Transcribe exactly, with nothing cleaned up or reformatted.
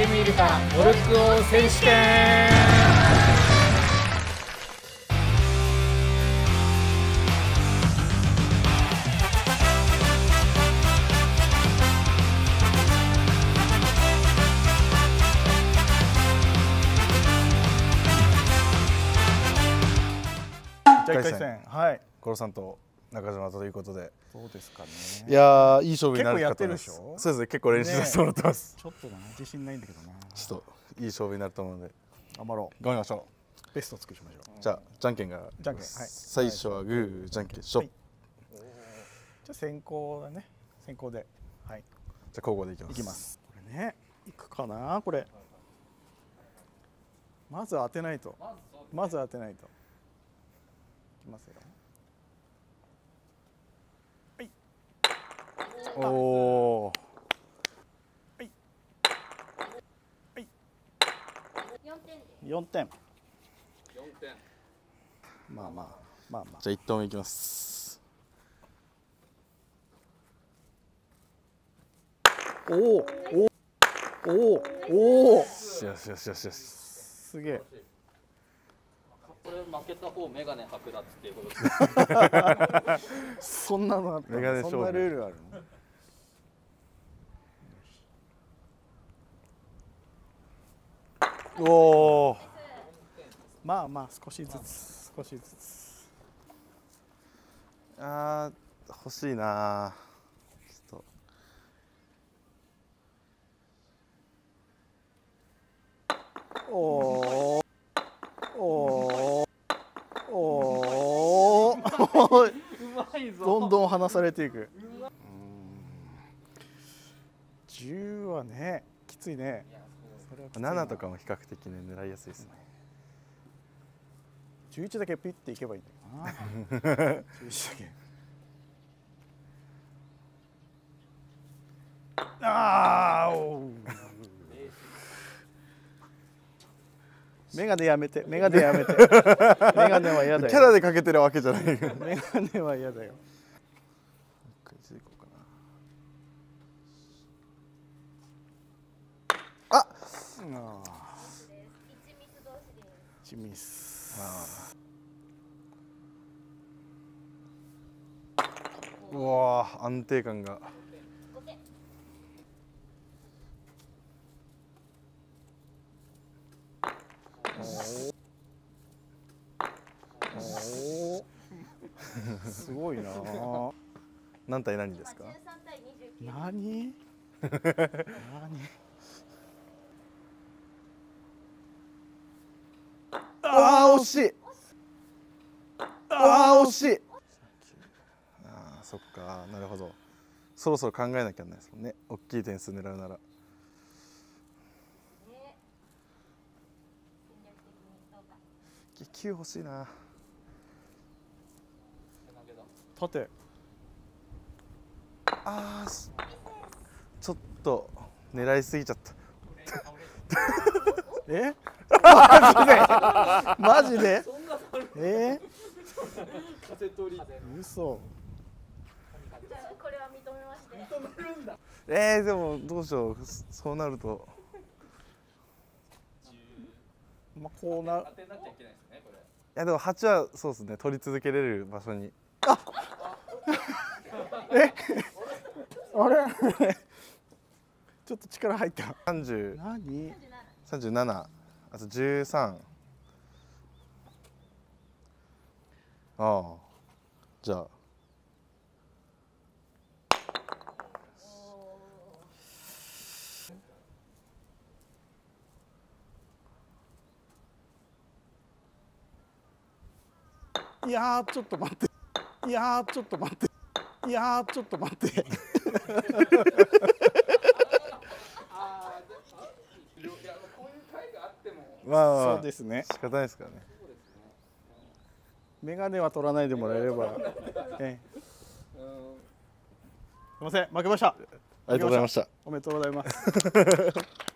チームイルカモルック王選手権。いっかいせん、はい、ゴロさんと中島ということで、そうですかね。いやー、いい勝負になるかと思います。結構やってるでしょ。そうですね、結構練習させてもらってます。ちょっと自信ないんだけどな。ちょっといい勝負になると思うので、頑張ろう。頑張りましょう。ベストを尽くしましょう。じゃあ、じゃんけんが。じゃんけん。最初はグー、じゃんけん、しょ。じゃあ先行だね。先行で。はい。じゃあ交互でいきます。いきます。これね、いくかな、これ。まず当てないと。まず当てないと。いきますよ。おお。はい。はい。四点。四点。まあまあ、まあまあ。じゃあ一投目いきます。おお、おお、おお。よしよしよしよし。すげえ。これ負けた方メガネ剥奪っていうことです。そんなのある。メガネ勝負。そんなルールあるの？おお、まあまあ少しずつ少しずつ。ああ、欲しいな。ちょっと。おおおおおお。どんどん離されていく。じゅうはね、きついね。ななとかも比較的ね、狙いやすいですね。じゅういちだけピッていけばいいんだけどな。じゅういちだけ。ああ、メガネやめて、メガネやめて。メガネは嫌だよ。キャラでかけてるわけじゃない。メガネは嫌だよ。あ、一ミス。うわ、安定感が。すごいな。何対何ですか。何。何。ああ、惜しい。ああ、惜しい。ああ、そっか、なるほど。そろそろ考えなきゃいけないですもんね。大きい点数狙うなら。きゅう欲しいな。縦。ああ、ちょっと狙いすぎちゃった。え？マジで？ええ。風取り。嘘。じゃあこれは認めまして。認めるんだ。ええ、でもどうしよう、そうなると。まあこうな。当てなきゃいけないですね、これ。いやでもはちはそうですね、取り続けれる場所に。あ。え？あれ？ちょっと力入った。三十。何？三十七。あとじゅうさん。ああ、じゃあ。いやー、ちょっと待って。いやー、ちょっと待って。いやー、ちょっと待って。まあ、そうですね。仕方ないですからね。眼鏡は取らないでもらえれば。ええ。すみません、負けました。ありがとうございました。おめでとうございます。